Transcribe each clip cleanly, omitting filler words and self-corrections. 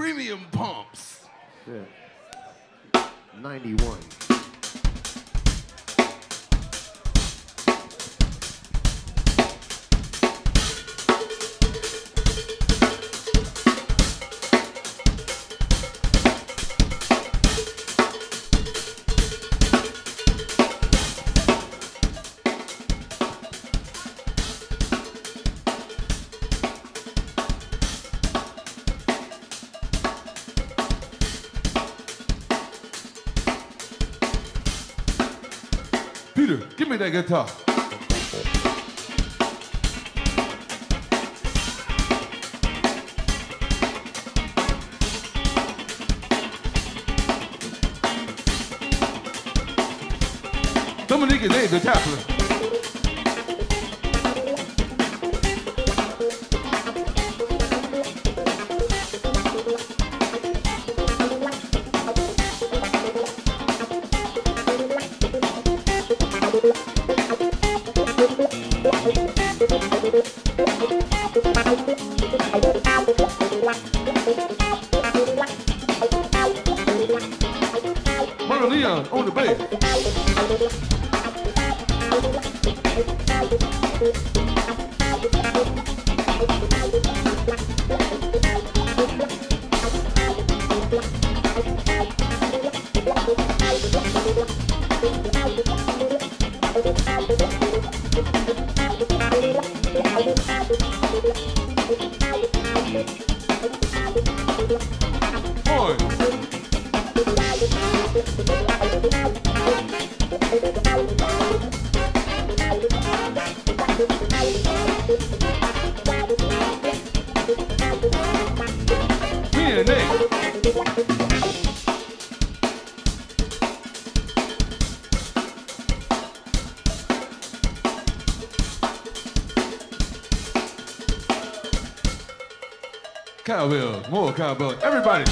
Premium Pumps. Yeah. 91. Give me that guitar. Dominique Xavier Taplin. Cowbell, more cowbell, everybody.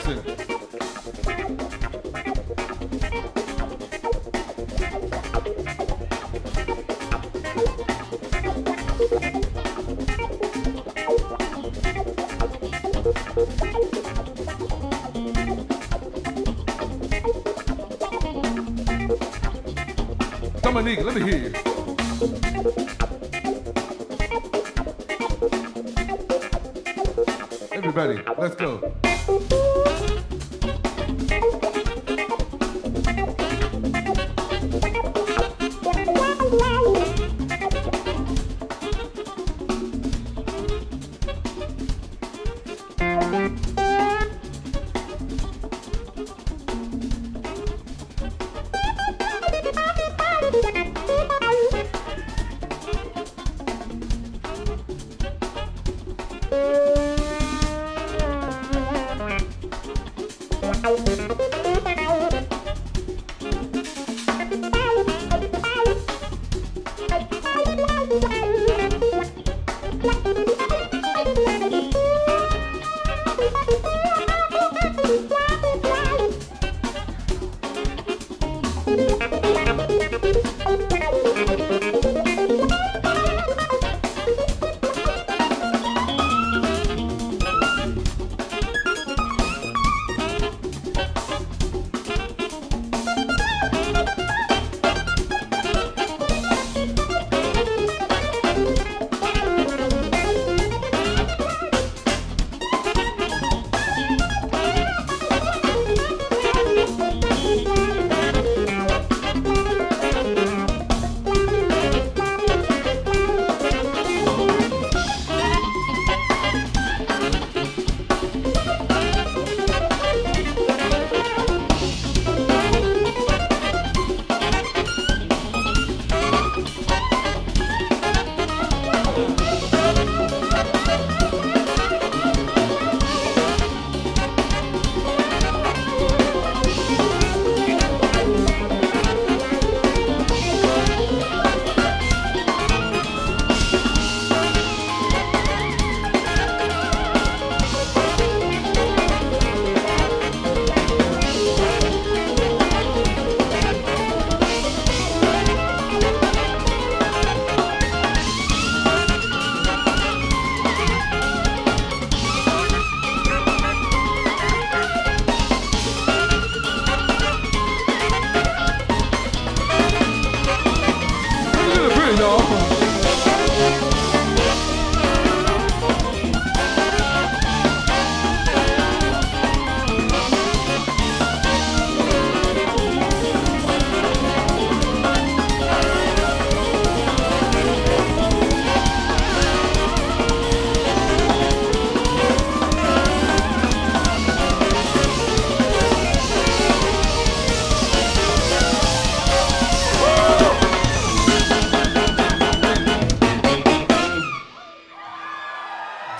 Knudsen. Dominique, let me hear you. Everybody, let's go.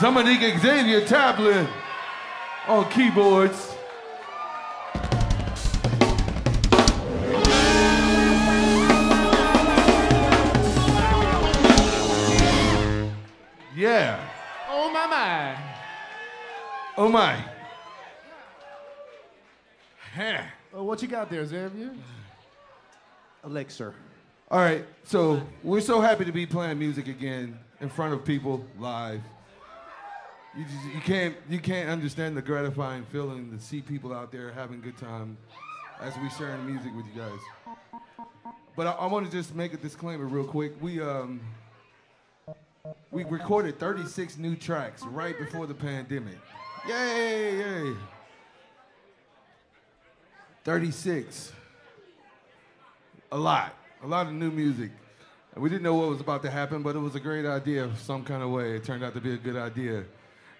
Dominique Xavier Taplin on keyboards. Yeah. Oh my, my. Oh my. Yeah. Well, what you got there, Xavier? A lecture. All right, so we're so happy to be playing music again in front of people live. You can't understand the gratifying feeling to see people out there having a good time as we sharing music with you guys. But I want to just make a disclaimer real quick. We recorded 36 new tracks right before the pandemic. Yay! 36. A lot of new music. We didn't know what was about to happen, but it was a great idea some kind of way. It turned out to be a good idea.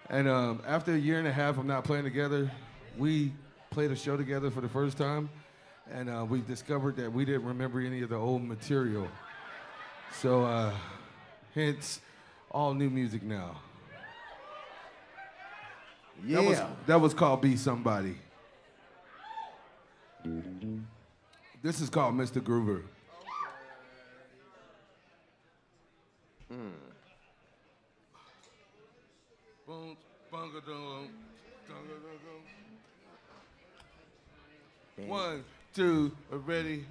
And after a year and a half of not playing together, we played a show together for the first time, and we discovered that we didn't remember any of the old material. So hence, all new music now. Yeah. That was called Be Somebody. This is called Mr. Groover. Mm. One, two, ready.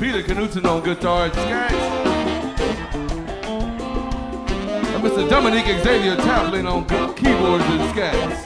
Peter Knudsen on guitar and scats. And Mr. Dominique Xavier Taplin on keyboards and scats.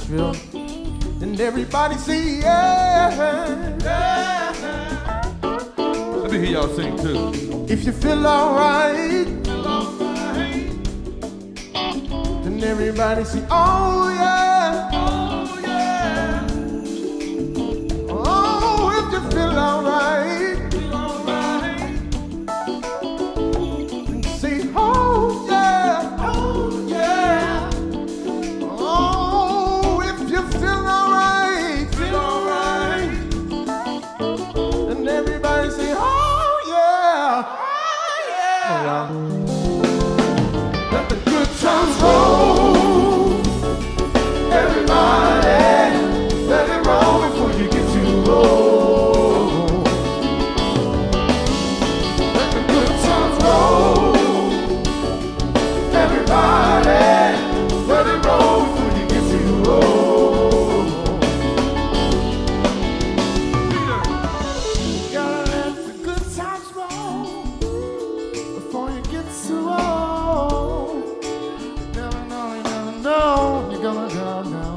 Asheville. And everybody sing, yeah, yeah. Let me hear y'all sing too. If you feel alright, then everybody sing, oh yeah, oh yeah. Oh, if you feel alright. Let the good times roll, everybody. Let it roll before you get too old. Let the good times roll, everybody. Let it roll before you get too old. Peter, gotta let the good times roll. So old, you never know, you never know, you're gonna drown now.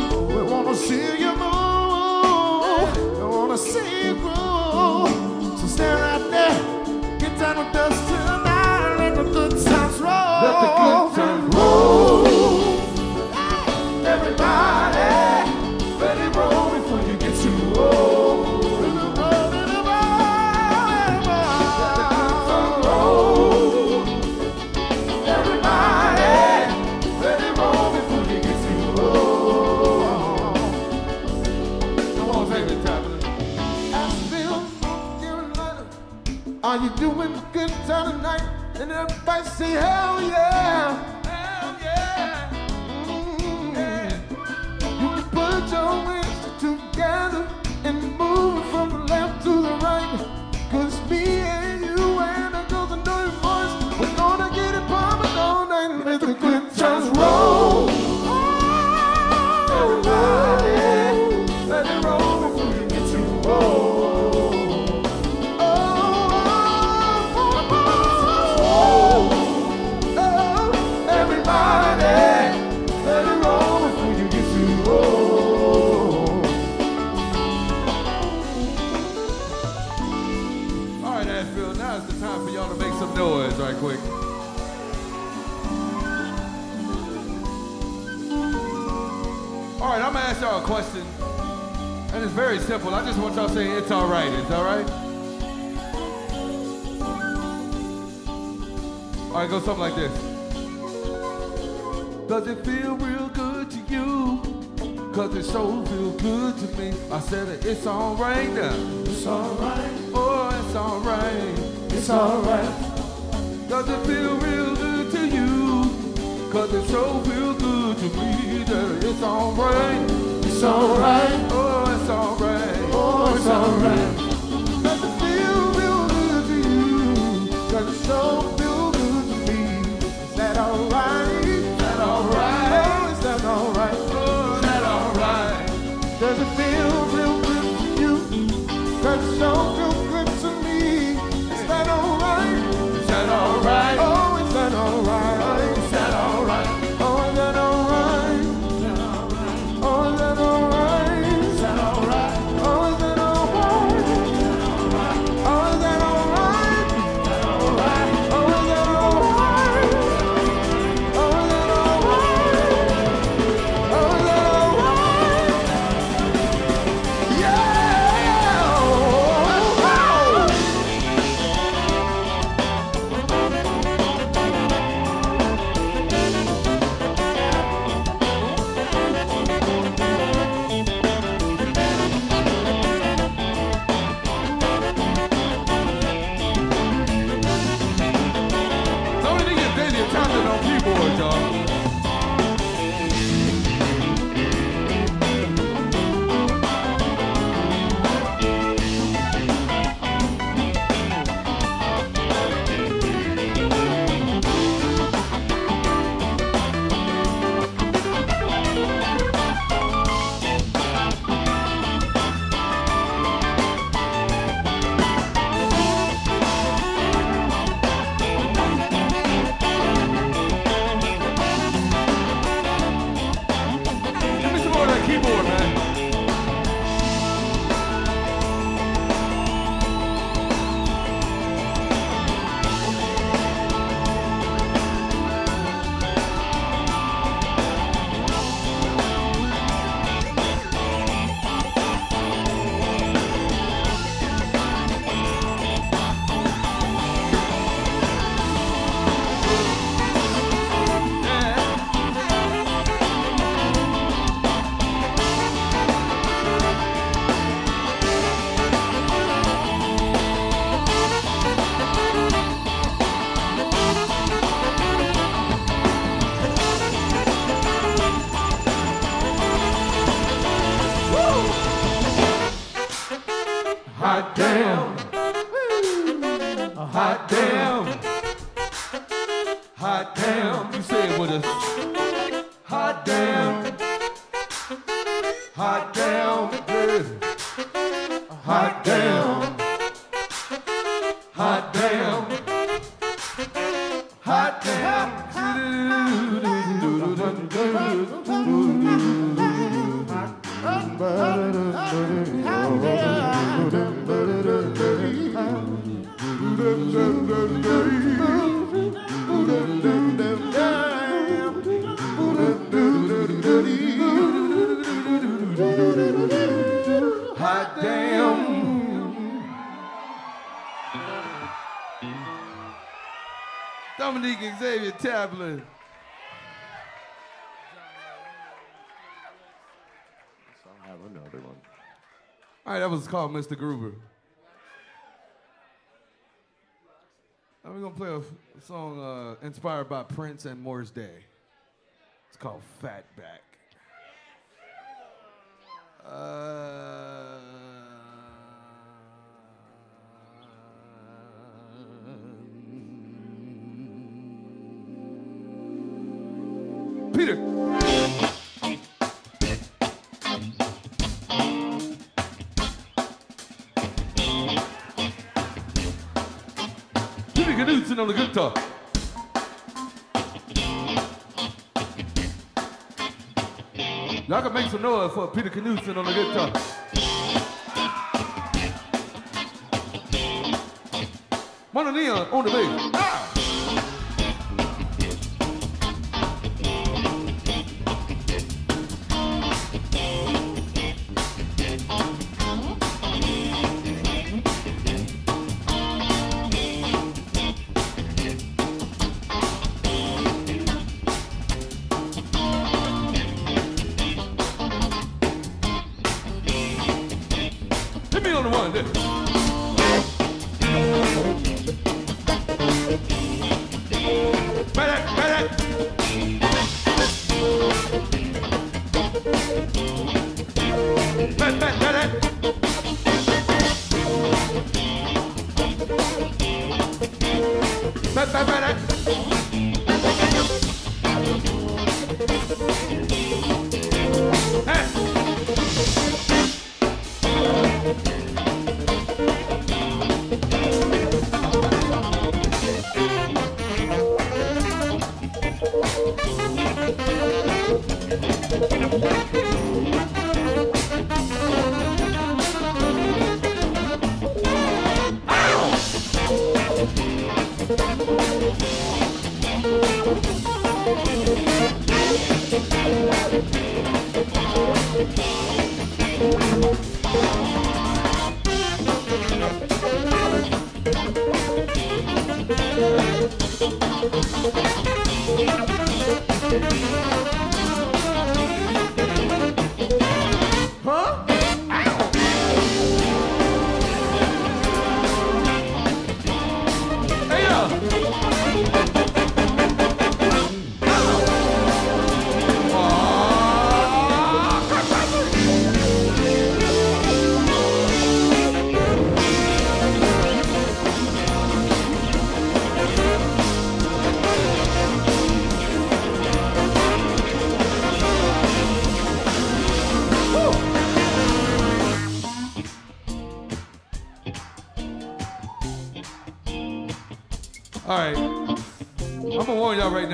Oh, we wanna see you move, we wanna see you grow. So stay right there, get down with us tonight, let the good times roll. Let the good times roll, everybody, let it roll before you get too old. Are you doing good time tonight? And everybody say, hell yeah! Hell yeah! Mm-hmm. Yeah. You can put your wings together and move from left to the right. Cause me and you and the girls and dirty boys, we're gonna get it poppin' all night. And let the good times roll. Everybody, let it roll before you get too old. Right quick. All right, I'm gonna ask y'all a question, and it's very simple. I just want y'all to say it's all right. It's all right. All right, go something like this. Does it feel real good to you? Cause it so feel good to me. I said it, it's all right now. It's all right. Oh, it's all right. It's all right. Does it feel real good to you? Cause it so feel good to me that it's alright. It's alright. Oh, it's alright. Oh, it's alright. Does it feel real good to you? Cause it so feel good to me. Is that alright? Is that alright? Oh, is that alright? Oh, is that alright? Does it feel real good to you? Cause it so feel good to me. Is that alright? Is that alright? Oh, is that alright? Is that alright? Oh, is that alright? Oh, is that alright? hot down the prison, Dominique Xavier Taplin. I have another one. All right, that was called Mr. Gruber. Now we're gonna play a song inspired by Prince and Moore's Day. It's called Fatback. Peter. Peter Knudsen on the guitar. Y'all can make some noise for Peter Knudsen on the guitar. MonoNeal on the bass. Ah!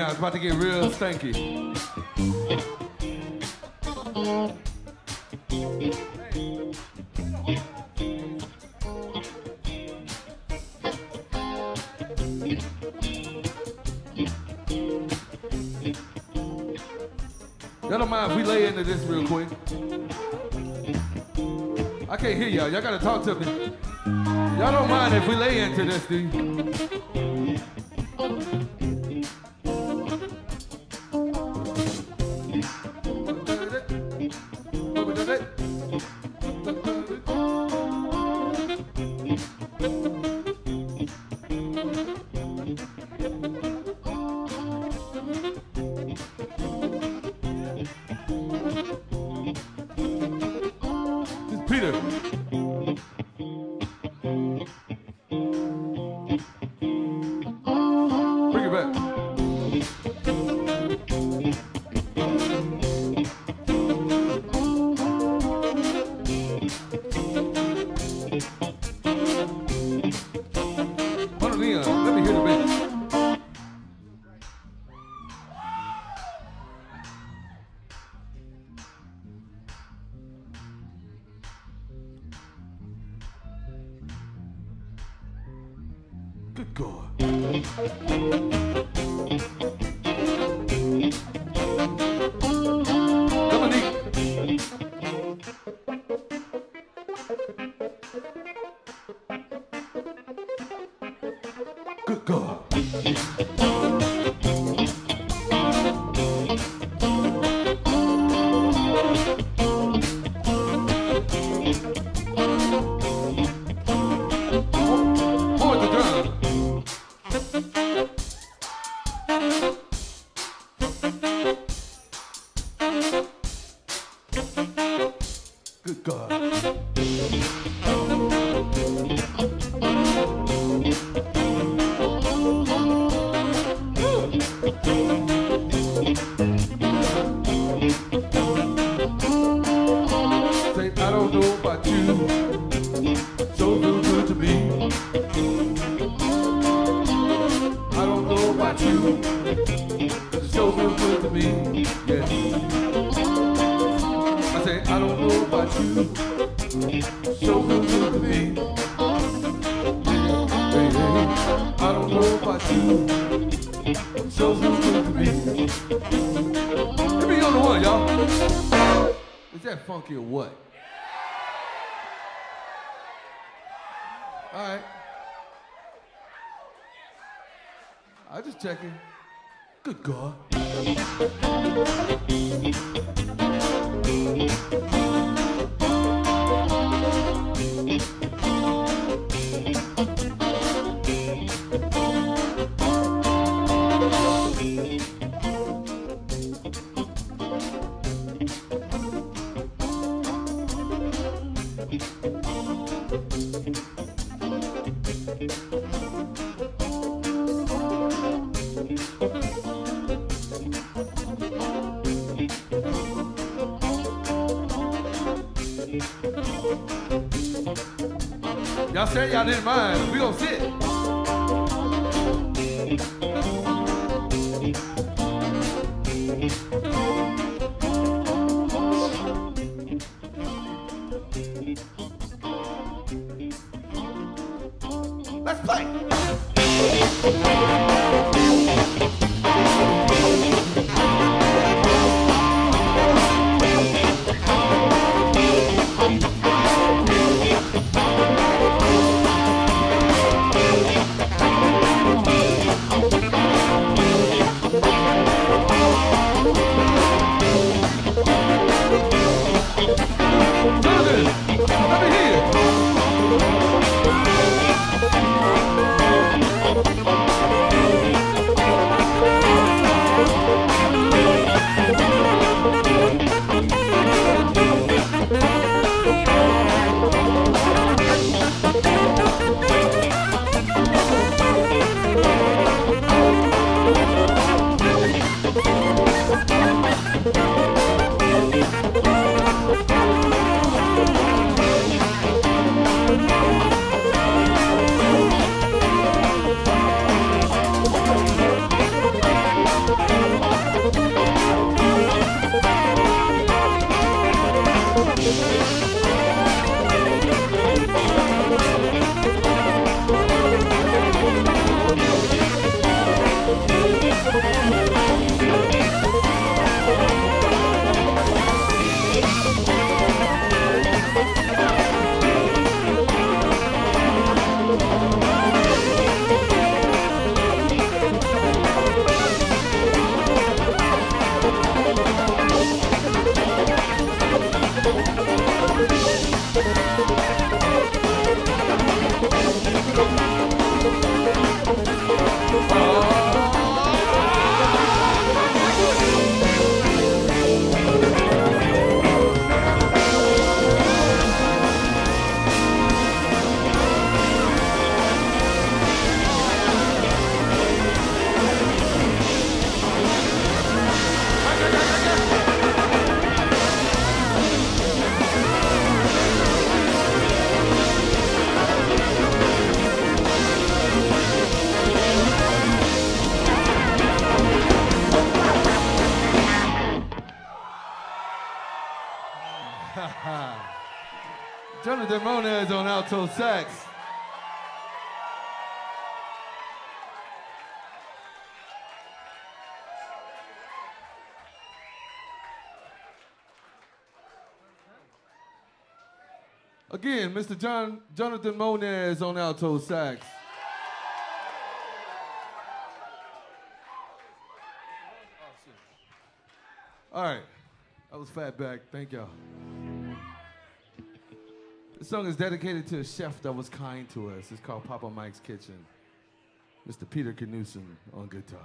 It's about to get real stanky. Y'all don't mind if we lay into this real quick? I can't hear y'all. Y'all gotta talk to me. Y'all don't mind if we lay into this, do you? Good God. Dominique. Good God. Checking. Good God. Y'all said y'all didn't mind. We gonna sit. Jonathan Moniz on alto sax. Again, Mr. Jonathan Moniz on alto sax. All right, that was Fatback, thank y'all. This song is dedicated to a chef that was kind to us. It's called Papa Mike's Kitchen. Mr. Peter Knudsen on guitar.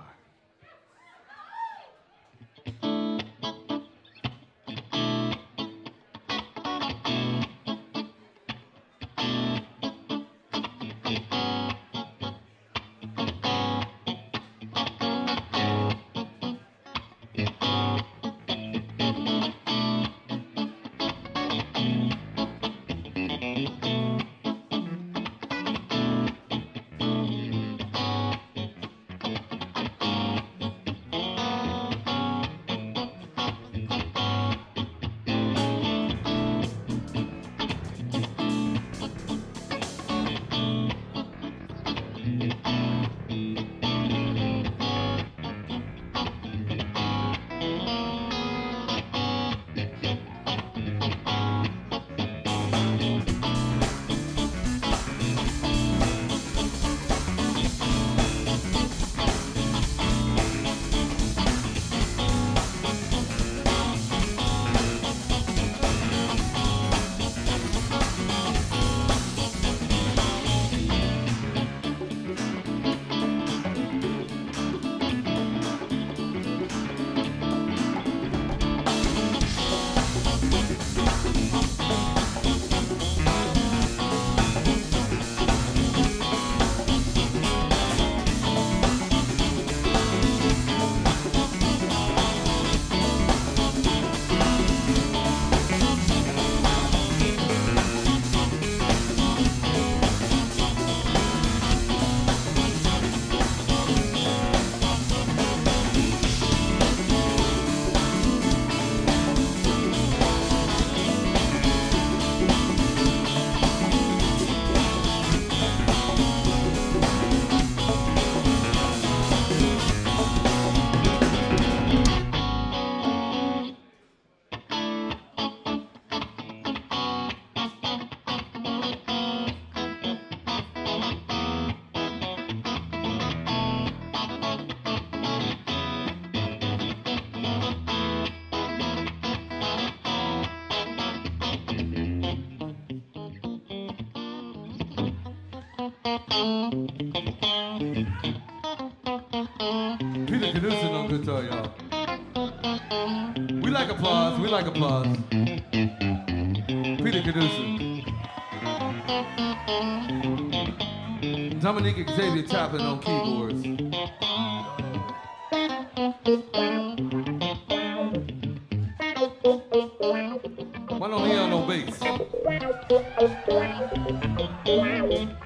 Peter Knudsen. Dominique Xavier Taplin on keyboards. MonoNeal on bass. Wow.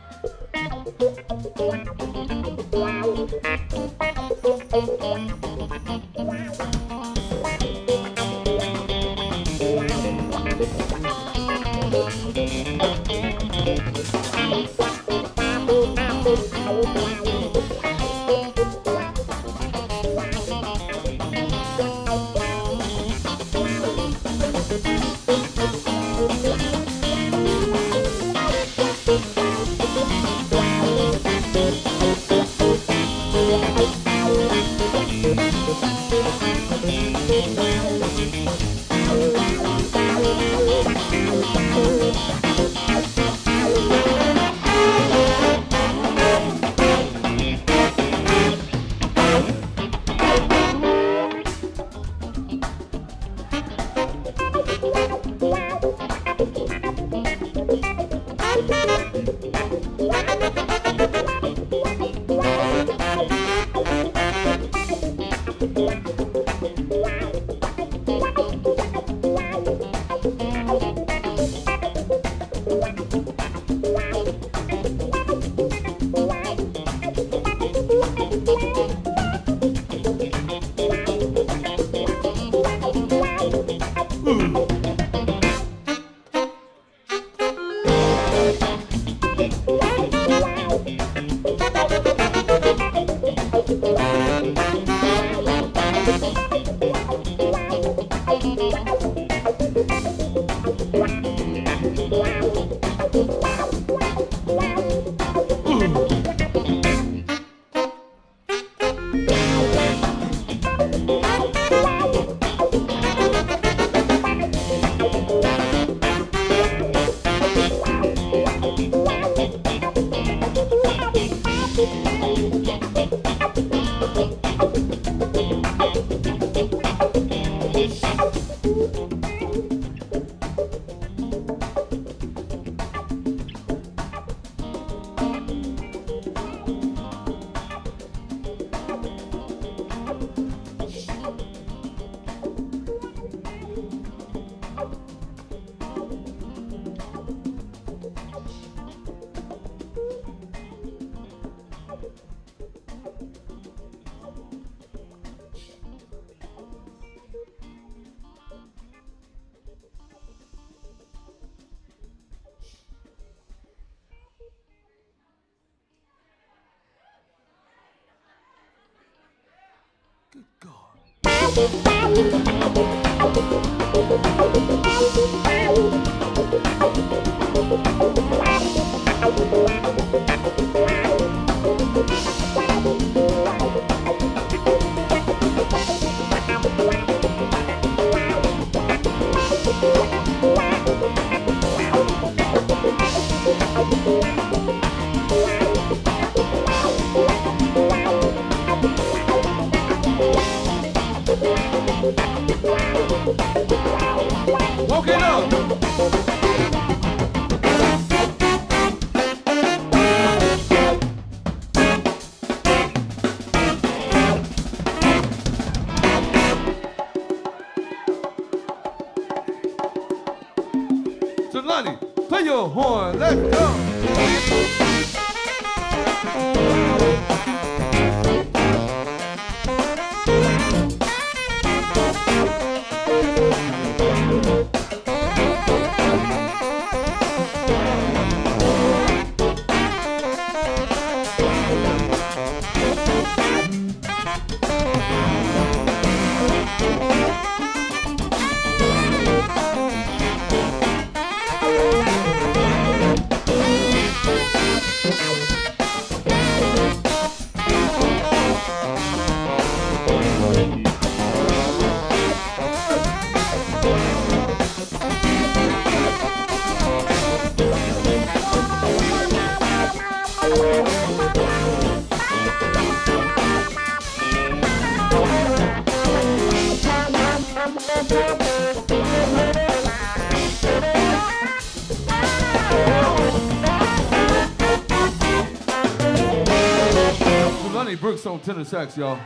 Brooks on tenor sax, y'all.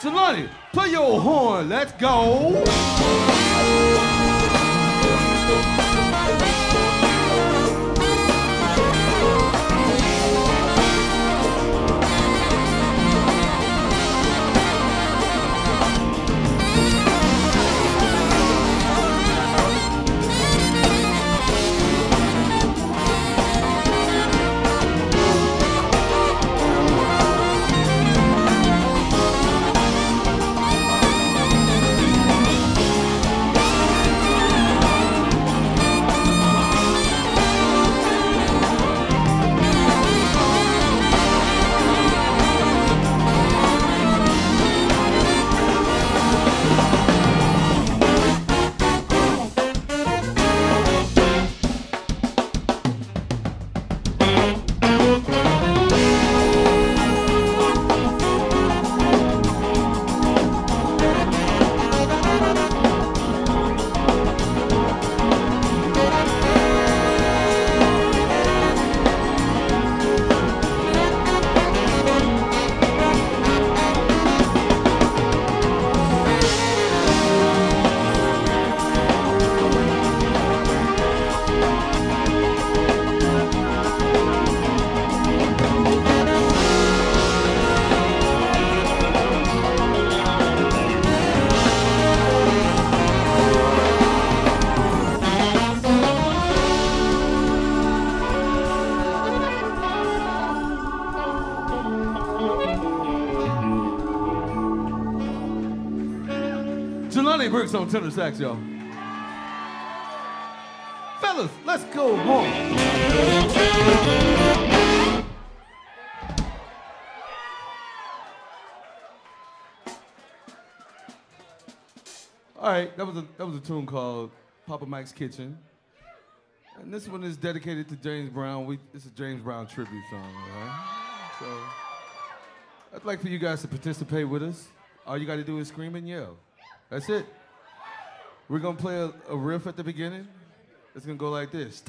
Jelani, play your horn. Let's go. Brooks on tenor sax, y'all. Fellas, let's go home. All right, that was a tune called Papa Mike's Kitchen, and this one is dedicated to James Brown. It's a James Brown tribute song, all right? So I'd like for you guys to participate with us. All you got to do is scream and yell. That's it. We're going to play a riff at the beginning. It's going to go like this.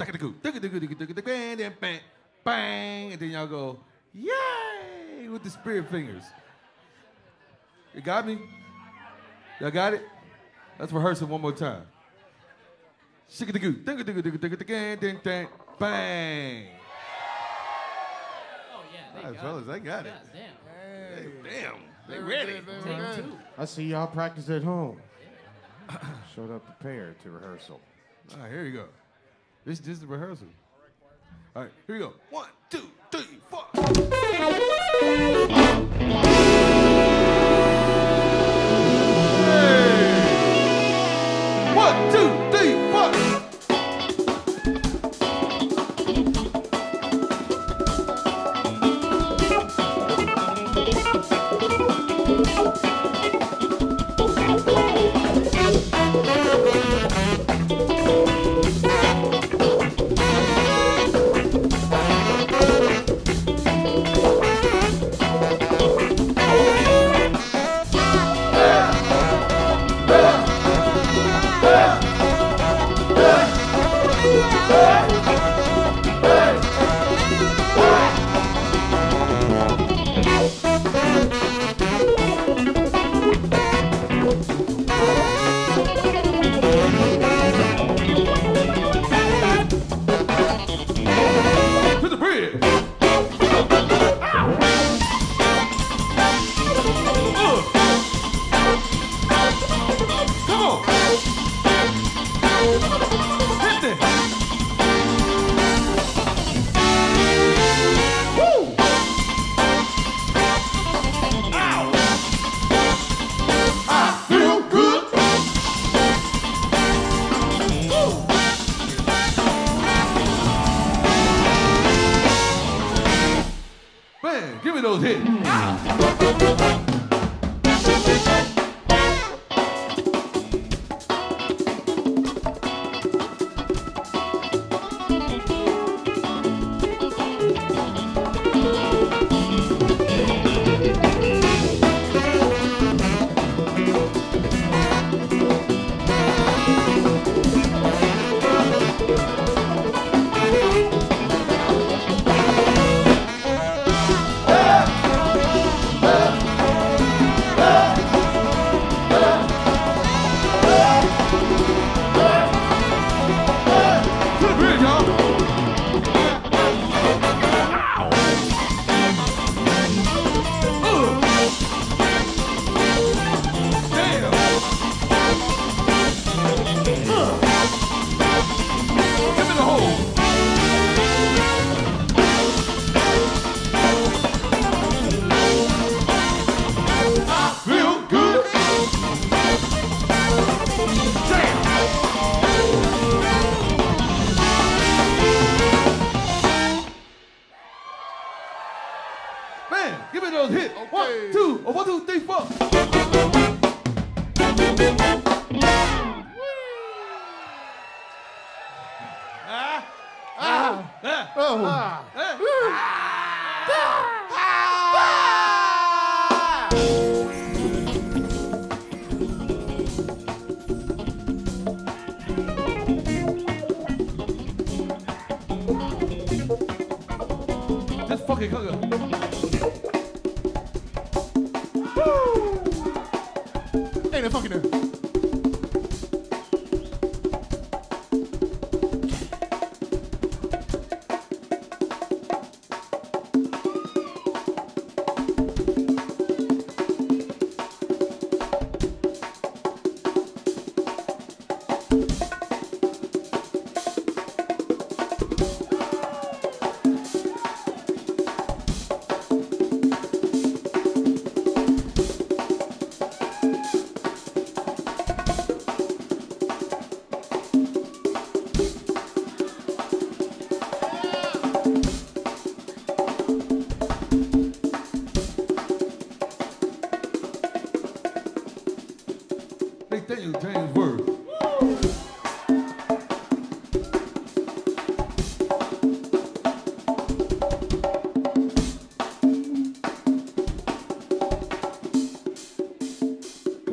Bang, and then y'all go, yay, with the spirit fingers. You got me? Y'all got it? Let's rehearse it one more time. Bang. Oh, yeah. All right, fellas, I got it. Damn. They ready. I see y'all practice at home. Showed up prepared to rehearsal. All right, here you go. This is the rehearsal. All right, here we go. 1, 2, 3, 4.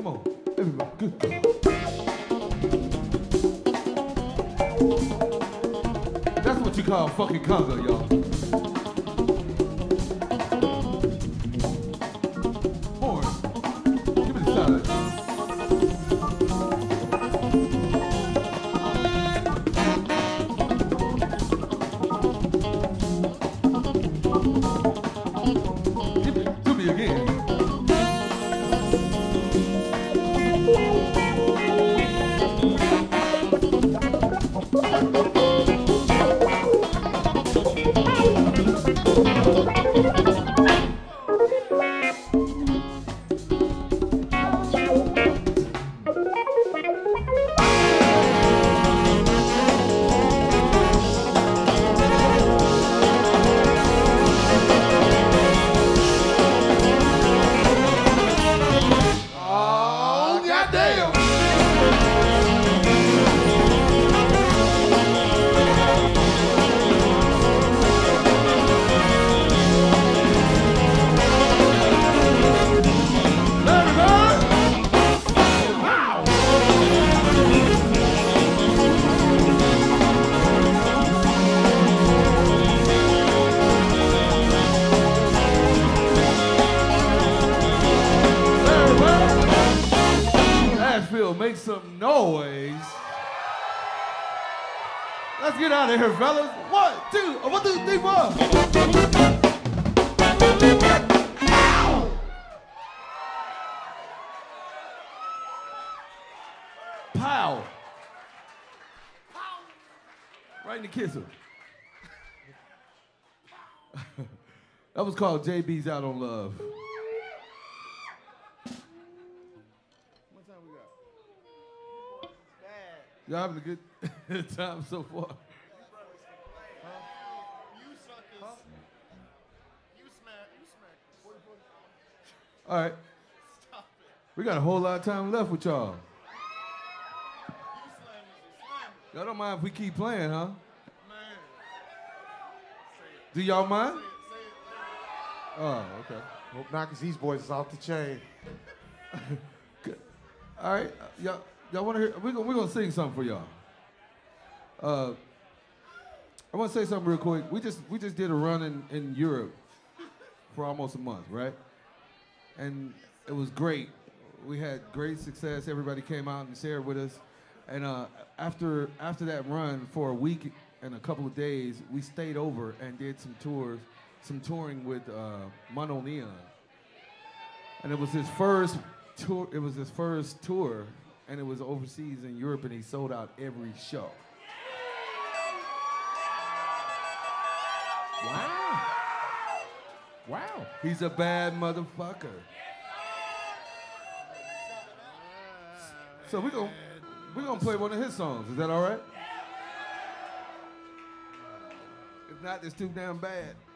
Come on, everybody, good. That's what you call fucking conga, y'all. That was called JB's Out on Love. What time we got? Y'all having a good time so far? You suckers. Huh? You smack. All right. Stop it. We got a whole lot of time left with y'all. Y'all don't mind if we keep playing, huh? Man. Do y'all mind? Oh, okay. Hope not, because these boys is off the chain. All right, y'all want to hear? We're gonna sing something for y'all. I want to say something real quick. We just did a run in Europe for almost a month, right? And it was great. We had great success. Everybody came out and shared with us. And after that run for a week and a couple of days, we stayed over and did some tours. Some touring with MonoNeal, and it was his first tour. It was his first tour, and it was overseas in Europe, and he sold out every show. Wow! Wow! He's a bad motherfucker. So we're gonna play one of his songs. Is that all right? If not, it's too damn bad. Huh!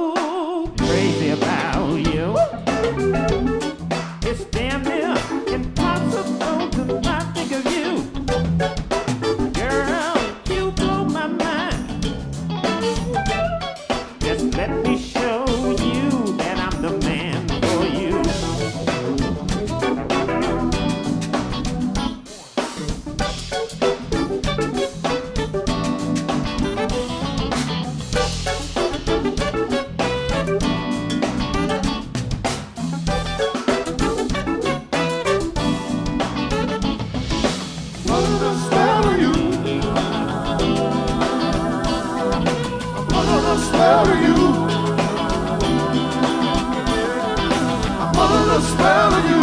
so crazy about you. It's damn near impossible to not think of you. Girl, you blow my mind. Just let me show you that I'm the man for you. I'm under the spell of you.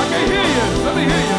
I can't hear you. Let me hear you.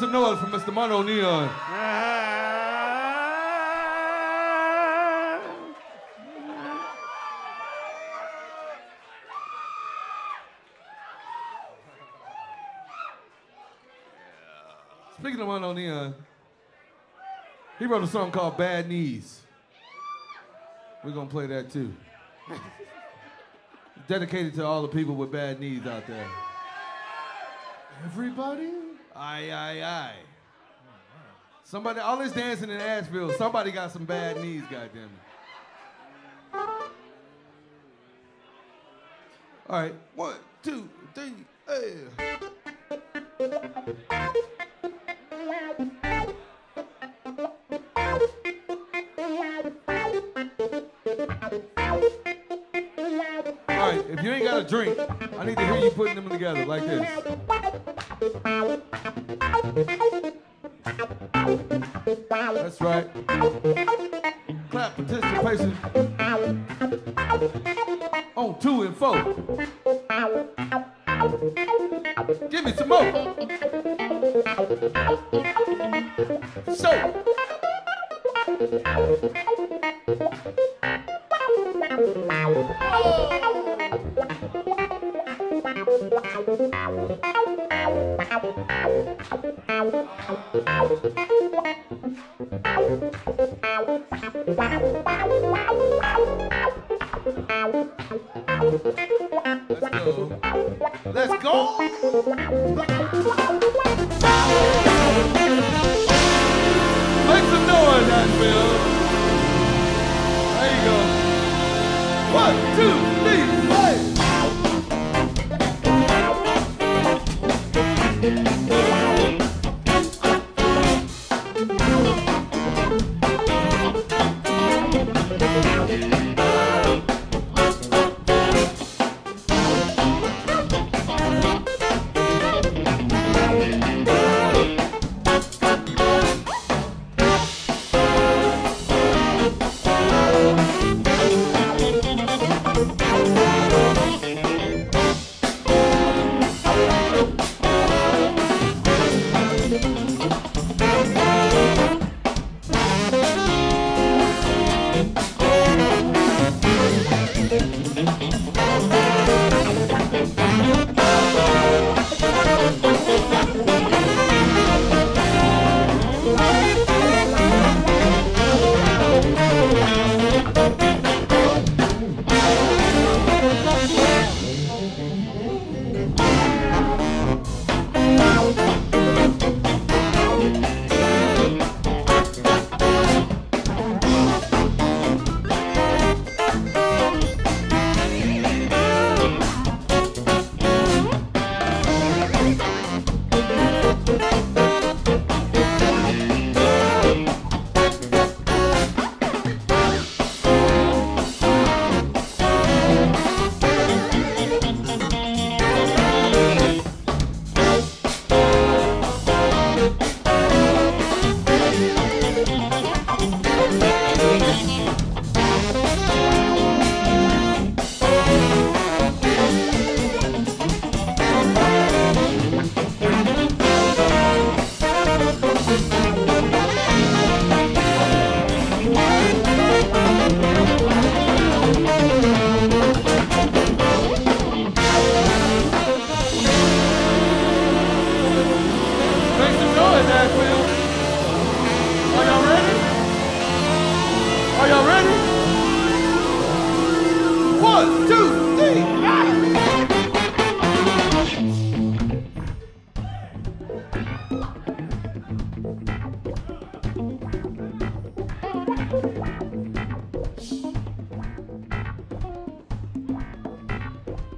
some noise for Mr. MonoNeal. Speaking of MonoNeal, he wrote a song called Bad Knees. We're gonna play that too. Dedicated to all the people with bad knees out there. Everybody? Aye. Somebody, all this dancing in Asheville, somebody got some bad knees, goddamn it. All right, 1, 2, 3, All right, if you ain't got a drink, I need to hear you putting them together like this. That's right. Clap participation. On 2 and 4. Give me some more.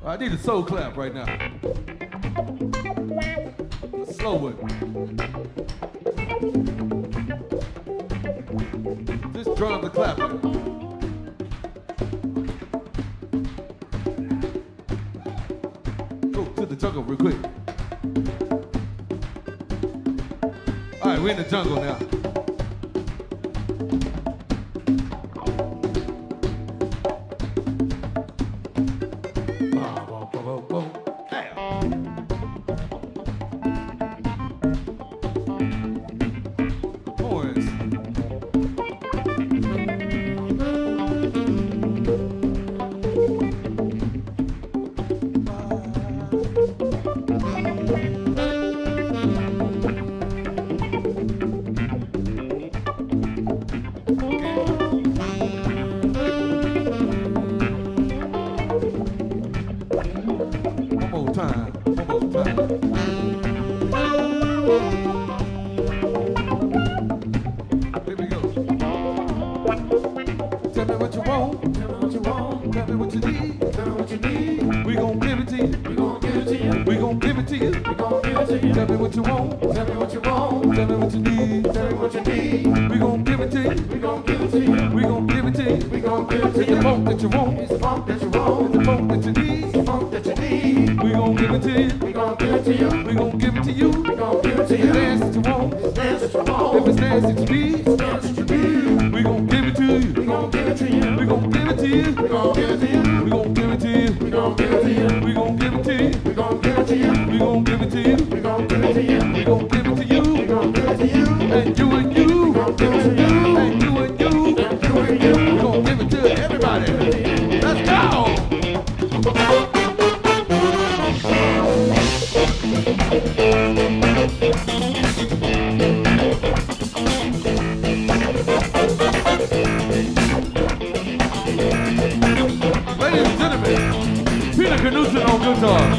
I need a soul clap right now. Slow one. Just drum the clap. Go to the jungle real quick. All right, we're in the jungle now. what you want, tell me what you want, tell me what you need, tell me what you need. We gon' give it to you, we gon' give it to you, we gon' give it to you, we gon' give it to you. Tell me what you want, tell me what you want, tell me what you need, tell me what you need. We gon' give it to you, we gon' give it to you, we gon' give it to you, we gon' give it to you. It's the funk that you want, it's the funk that you want, it's the funk that you need, it's the funk that you need. We gon' give it to you, we gon' give it to you, we gon' give it to you, we gon' give it to you. It's dance that you want, it's dance that you want, if it's dance that you need, it's dance that you need. We gon' give it to you, we gon' give it to you, we gon' give it to you, we gon' give it to you, we gon' give it to you, we gon' give it to you, we gon' give it to you, we gon' give it to you, we gon' give it to you, we gon' give it to you, we gon' give it to you, we gon' give it to you, and you, and you, and you, and you, we gon' give it to everybody. Let's go. Ladies and gentlemen, Peter Knudsen on guitar.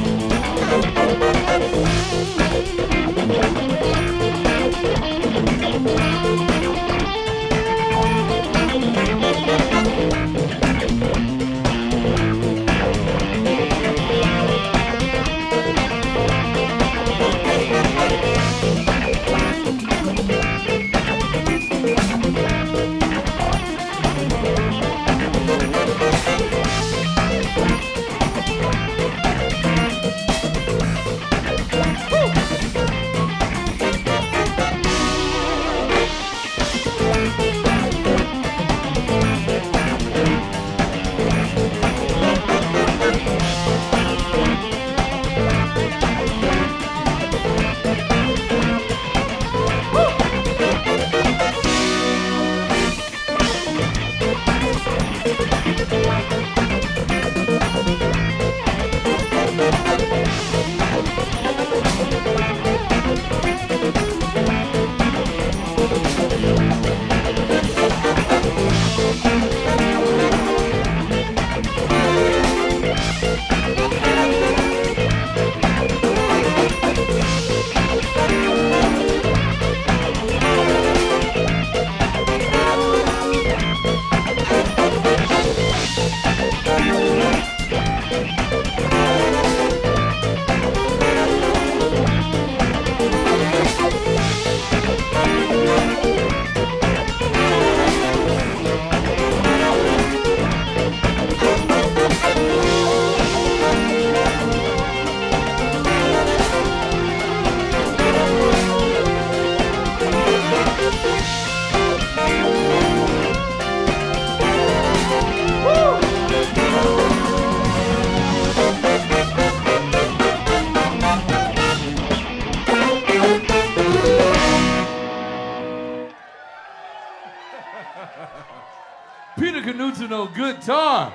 Guitar.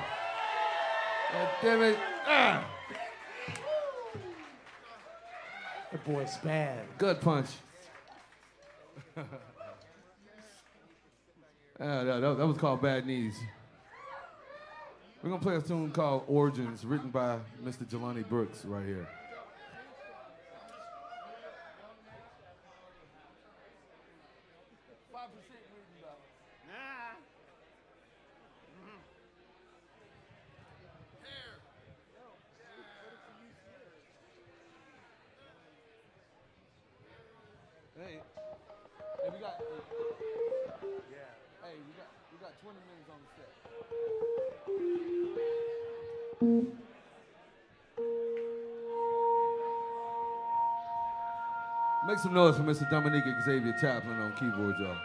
God damn it. That boy's bad. Good punch. That was called Bad Knees. We're going to play a tune called Origins, written by Mr. Jadani Brooks right here. Make some noise for Mr. Dominique Xavier Taplin on keyboard, y'all.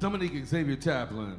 Dominique Xavier Taplin.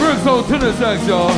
Brooks on tenor sax, y'all.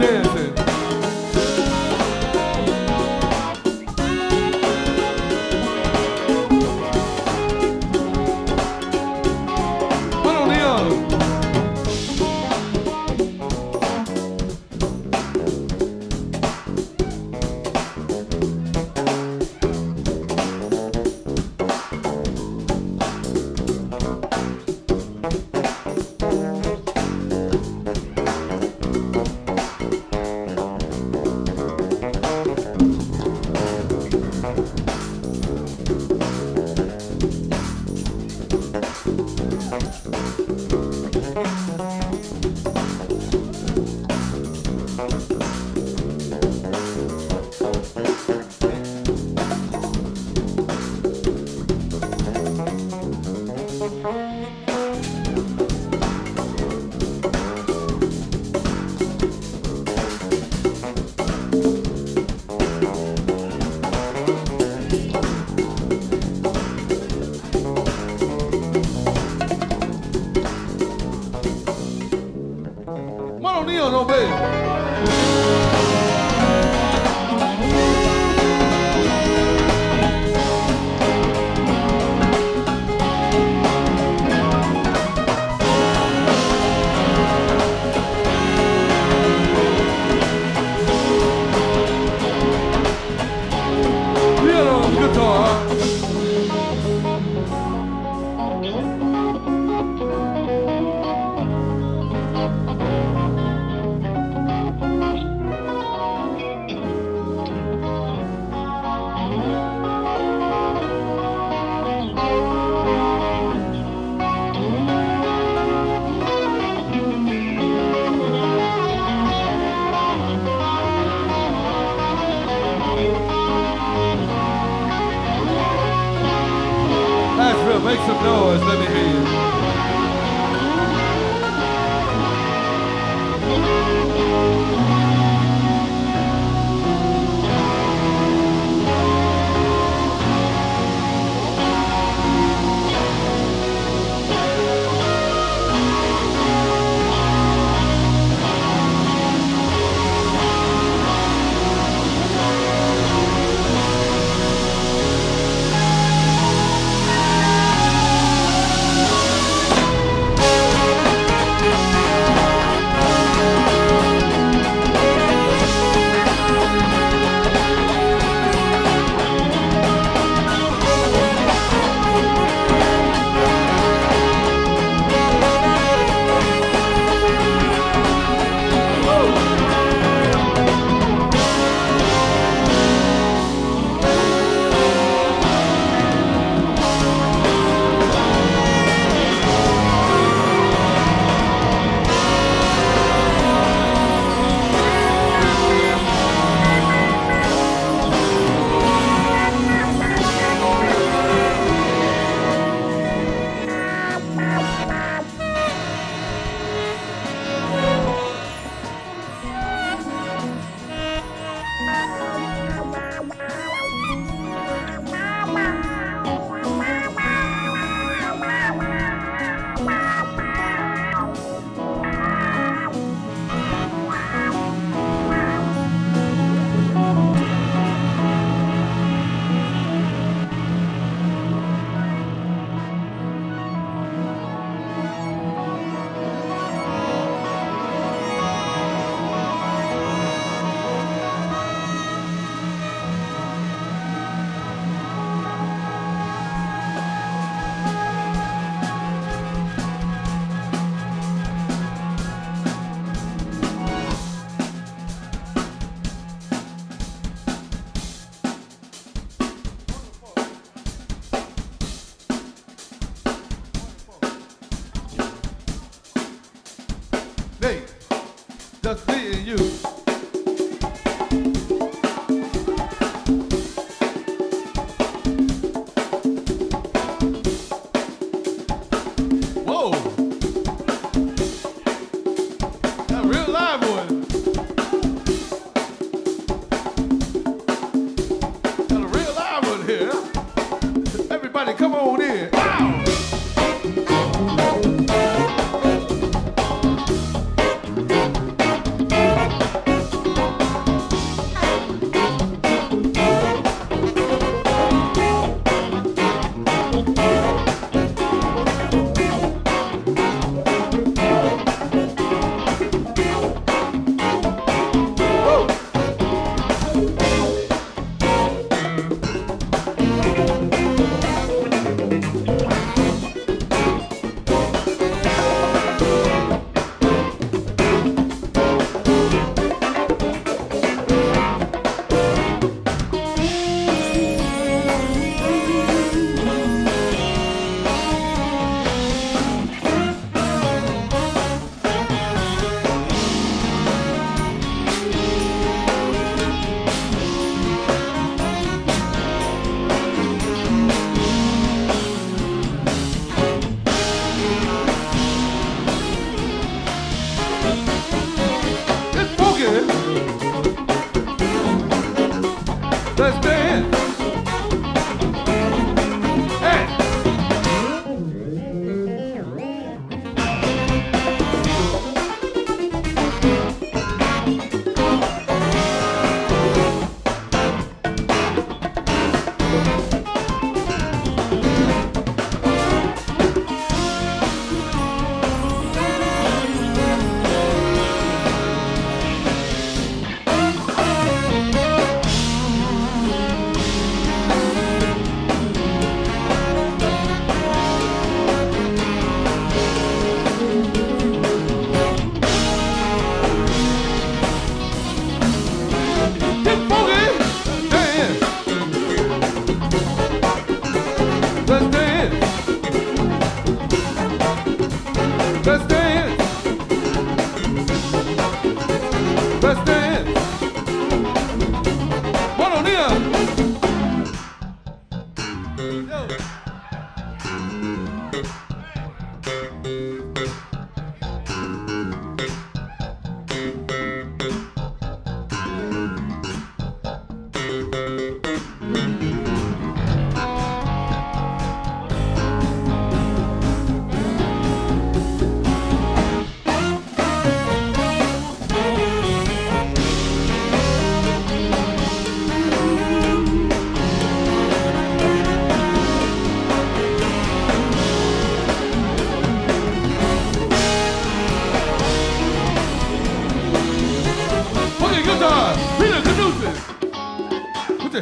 dancing.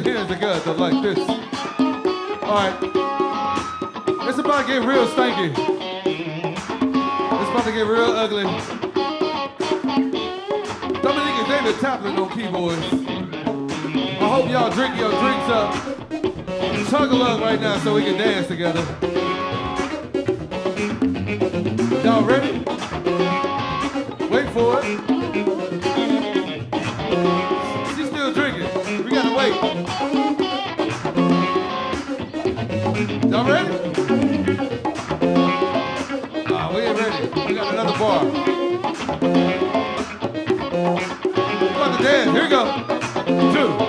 your hands together like this. All right. It's about to get real stanky. It's about to get real ugly. Dominique Xavier Taplin on keyboards. I hope y'all drink your drinks up. Chug along right now so we can dance together. Y'all ready? Wait for it. She's still drinking. We gotta wait. Y'all ready? Nah, we ain't ready. We got another bar. We're about to dance. Here we go. Two.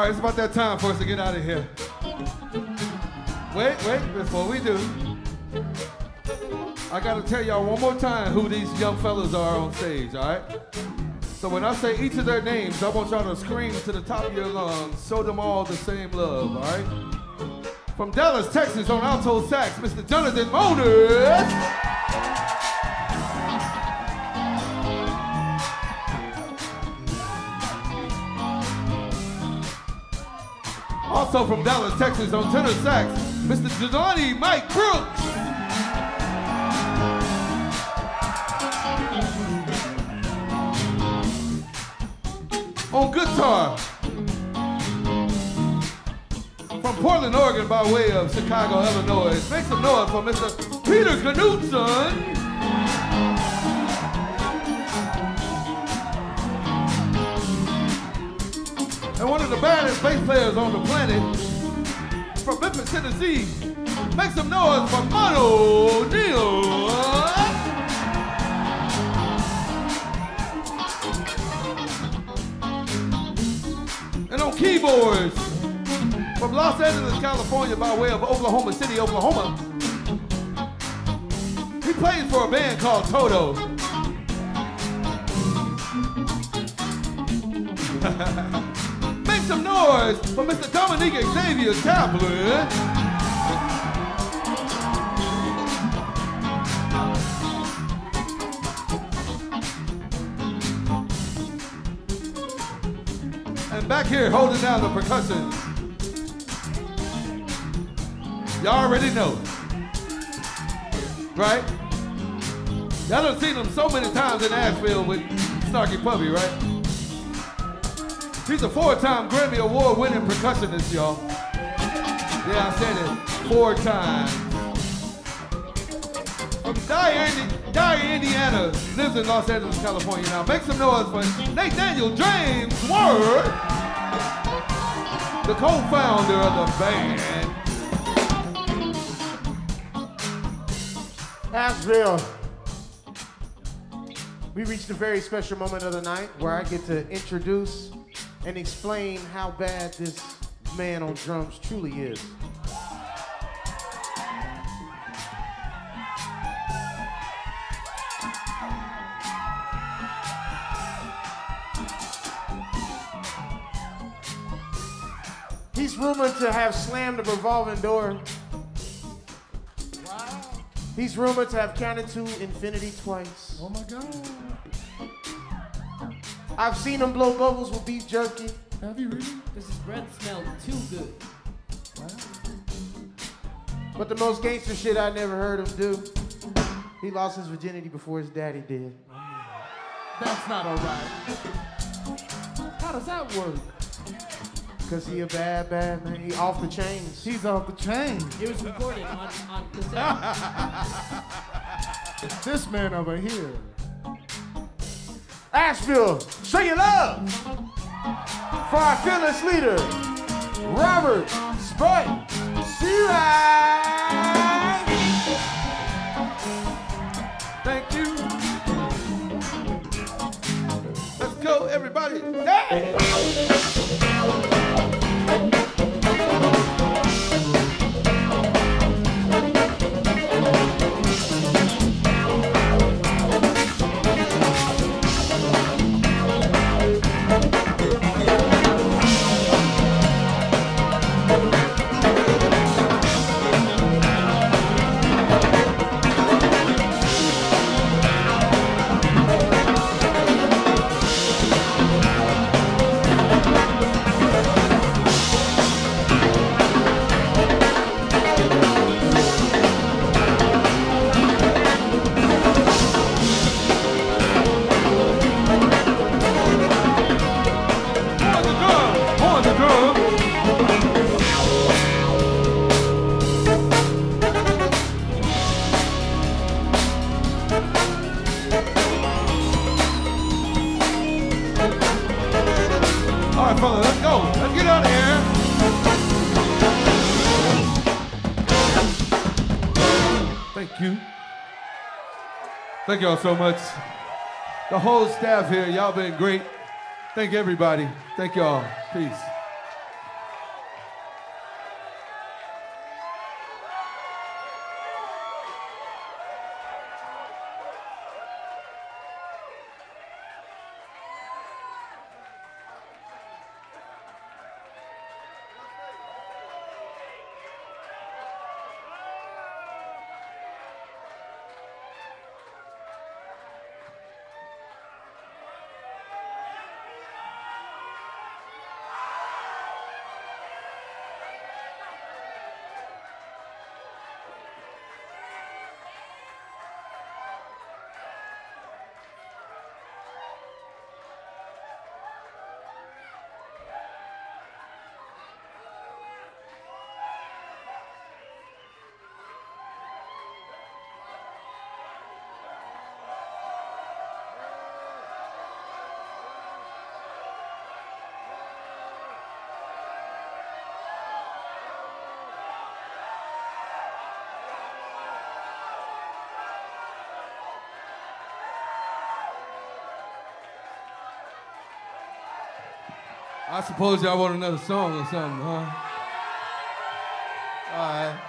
It's about that time for us to get out of here. Wait, before we do, I gotta tell y'all one more time who these young fellas are on stage, all right? So when I say each of their names, I want y'all to scream to the top of your lungs, show them all the same love, all right? From Dallas, Texas, on alto sax, Mr. Jonathan Moniz. Also from Dallas, Texas on tenor sax, Mr. Jadani Mike Brooks. On guitar, from Portland, Oregon by way of Chicago, Illinois. Make some noise for Mr. Peter Knudsen. And one of the baddest bass players on the planet, from Memphis, Tennessee. Make some noise for MonoNeal. And on keyboards, from Los Angeles, California, by way of Oklahoma City, Oklahoma. He plays for a band called Toto. Some noise for Mr. Dominique Xavier Taplin. And back here holding down the percussion, y'all already know, right? Y'all done seen him so many times in Asheville with Snarky Puppy, right? He's a four-time Grammy Award-winning percussionist, y'all. Yeah, I said it, 4 times. From Dyer, Indiana, lives in Los Angeles, California now. Make some noise for Nate Daniel James Ward, the co-founder of the band. Asheville. We reached a very special moment of the night where I get to introduce and explain how bad this man on drums truly is. He's rumored to have slammed a revolving door. Wow. He's rumored to have counted to infinity twice. Oh my God. I've seen him blow bubbles with beef jerky. Have you really? Because his breath smelled too good. Wow. But the most gangster shit I never heard him do, he lost his virginity before his daddy did. That's not all right. How does that work? Because he a bad, bad man. He off the chains. He's off the chains. It was recorded on cassette. This man over here. Asheville, show your love for our fearless leader, Robert Sput Searight. Thank you. Let's go, everybody. Hey. Thank y'all so much. The whole staff here, y'all been great. Thank everybody. Thank y'all. Peace. I suppose y'all want another song or something, huh? All right.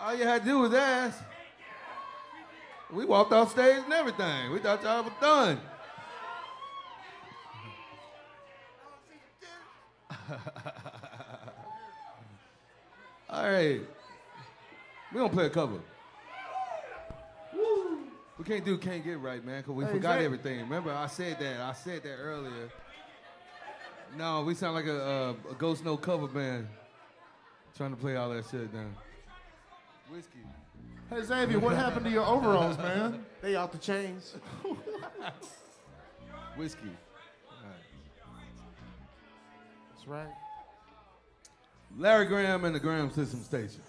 All you had to do was ask. We walked off stage and everything. We thought y'all were done. All right. We're going to play a cover. Woo. We can't do Can't Get Right, man, because we forgot everything. Remember, I said that earlier. No, we sound like a Ghost No cover band trying to play all that shit now. Whiskey. Hey, Xavier, what happened to your overalls, man? They out the chains. Whiskey. All right. That's right. Larry Graham and the Graham System Station.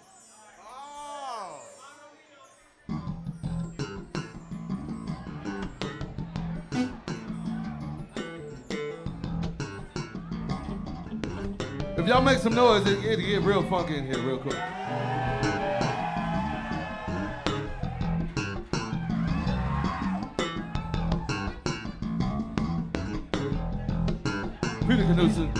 If y'all make some noise, it'll get real funky in here real quick. Peter Knudsen.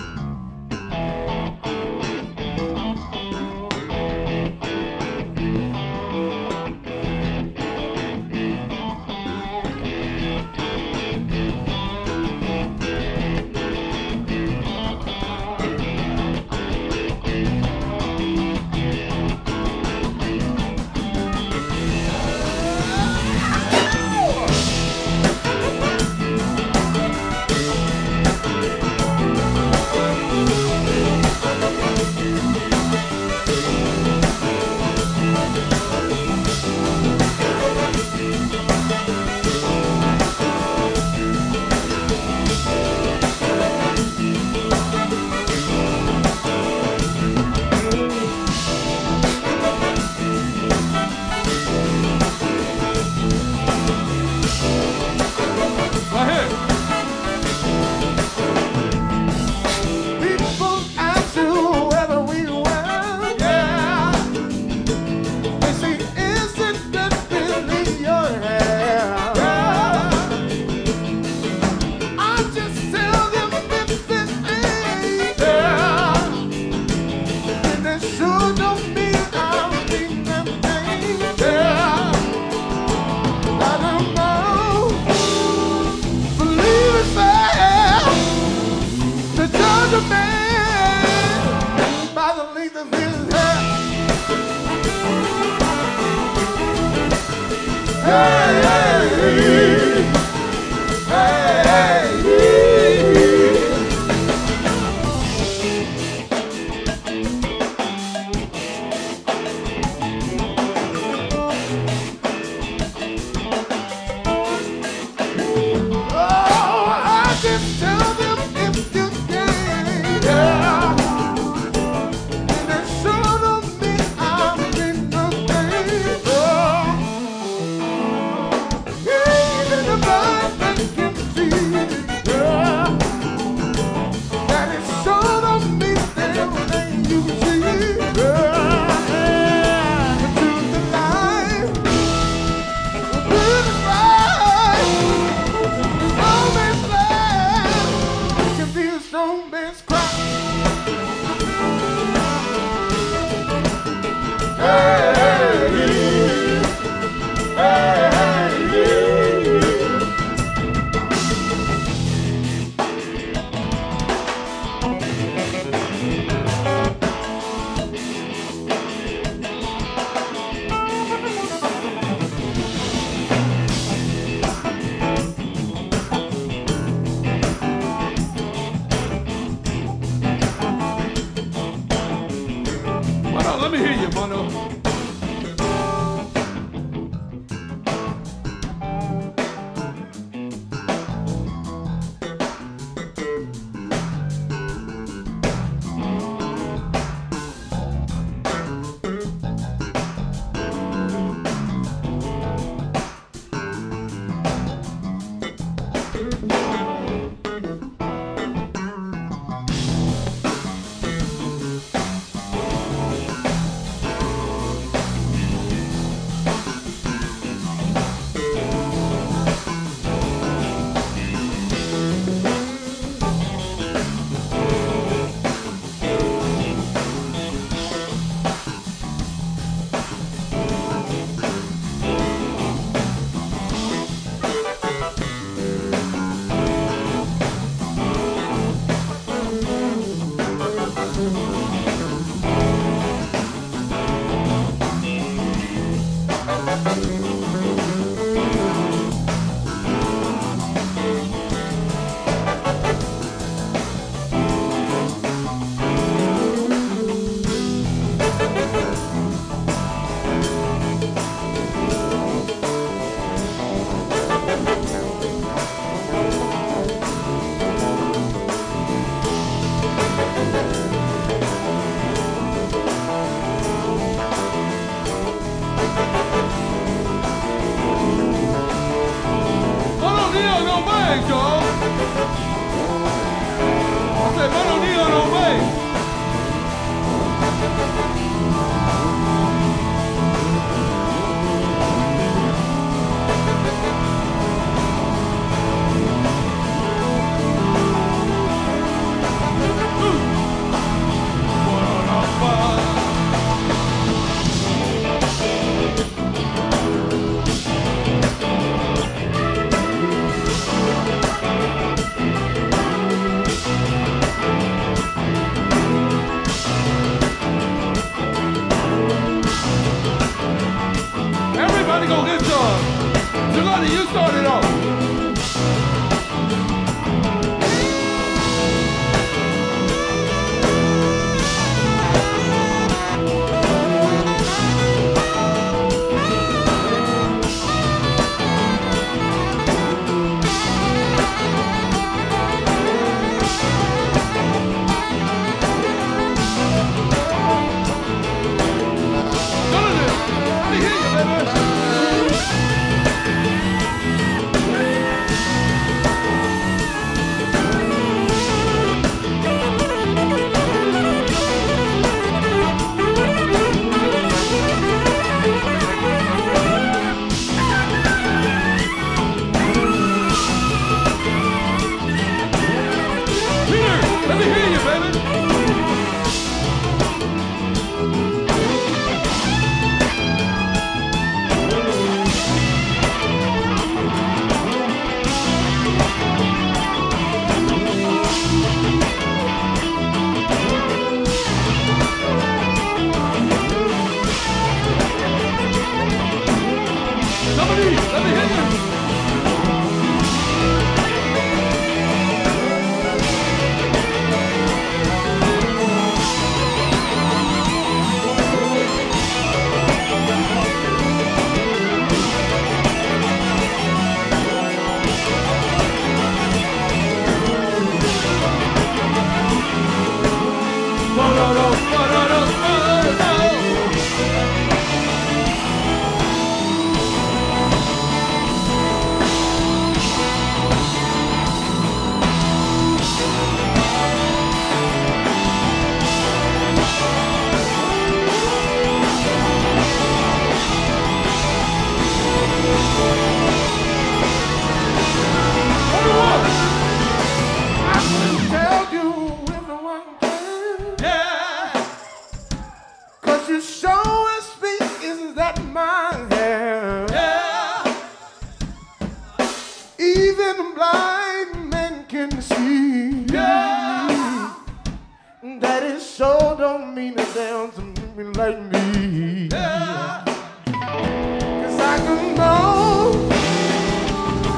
mean to down to me like me. Yeah. Cause I can know,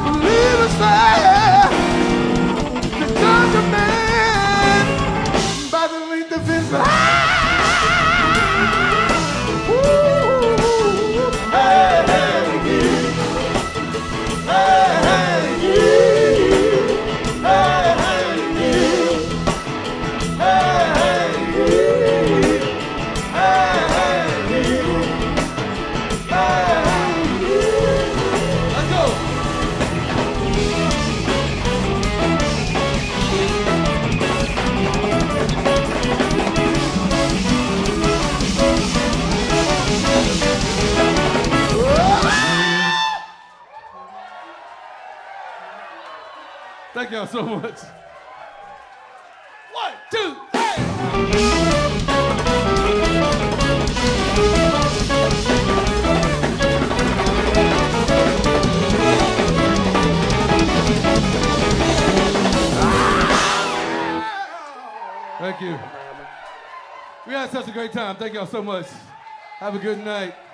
believe inside, to judge a man by the length of his life. Thank y'all so much. One, two, three. Thank you. We had such a great time. Thank y'all so much. Have a good night.